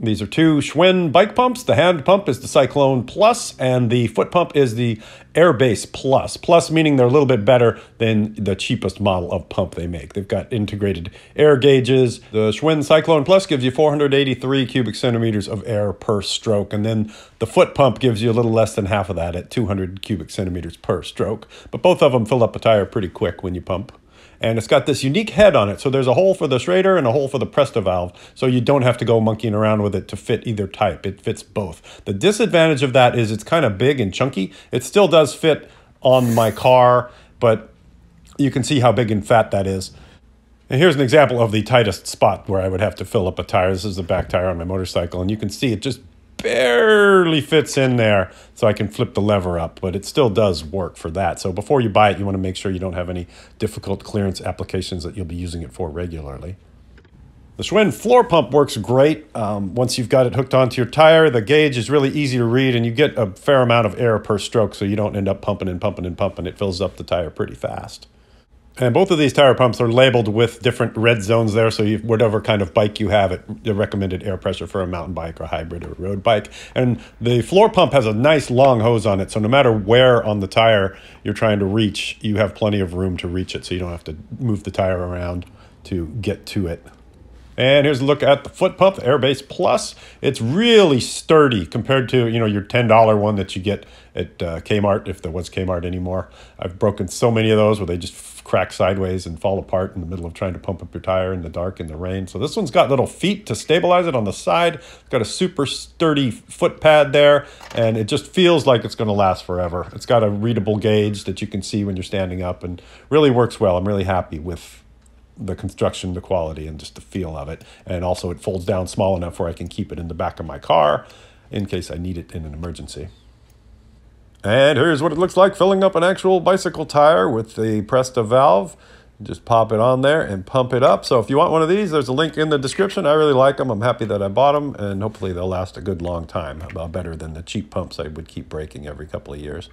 These are two Schwinn bike pumps. The hand pump is the Cyclone Plus, and the foot pump is the Airbase Plus. Plus meaning they're a little bit better than the cheapest model of pump they make. They've got integrated air gauges. The Schwinn Cyclone Plus gives you 483 cubic centimeters of air per stroke, and then the foot pump gives you a little less than half of that at 200 cubic centimeters per stroke. But both of them fill up a tire pretty quick when you pump. And it's got this unique head on it. So there's a hole for the Schrader and a hole for the Presta valve. So you don't have to go monkeying around with it to fit either type. It fits both. The disadvantage of that is it's kind of big and chunky. It still does fit on my car, but you can see how big and fat that is. And here's an example of the tightest spot where I would have to fill up a tire. This is the back tire on my motorcycle. And you can see it just barely fits in there, so I can flip the lever up, but it still does work for that. So before you buy it, you want to make sure you don't have any difficult clearance applications that you'll be using it for regularly. The Schwinn floor pump works great. Once you've got it hooked onto your tire, the gauge is really easy to read, and you get a fair amount of air per stroke, so you don't end up pumping and pumping and pumping. It fills up the tire pretty fast. And both of these tire pumps are labeled with different red zones there, so whatever kind of bike you have, the recommended air pressure for a mountain bike or a hybrid or a road bike. And the floor pump has a nice long hose on it, so no matter where on the tire you're trying to reach, you have plenty of room to reach it, so you don't have to move the tire around to get to it. And here's a look at the foot pump, Airbase Plus. It's really sturdy compared to, you know, your $10 one that you get at Kmart, if there was Kmart anymore. I've broken so many of those where they just crack sideways and fall apart in the middle of trying to pump up your tire in the dark and the rain. So this one's got little feet to stabilize it on the side. It's got a super sturdy foot pad there, and it just feels like it's going to last forever. It's got a readable gauge that you can see when you're standing up, and really works well. I'm really happy with the construction, the quality, and just the feel of it. And also it folds down small enough where I can keep it in the back of my car in case I need it in an emergency. And here's what it looks like filling up an actual bicycle tire with the Presta valve. Just pop it on there and pump it up. So if you want one of these, there's a link in the description. I really like them. I'm happy that I bought them, and hopefully they'll last a good long time, better than the cheap pumps I would keep breaking every couple of years.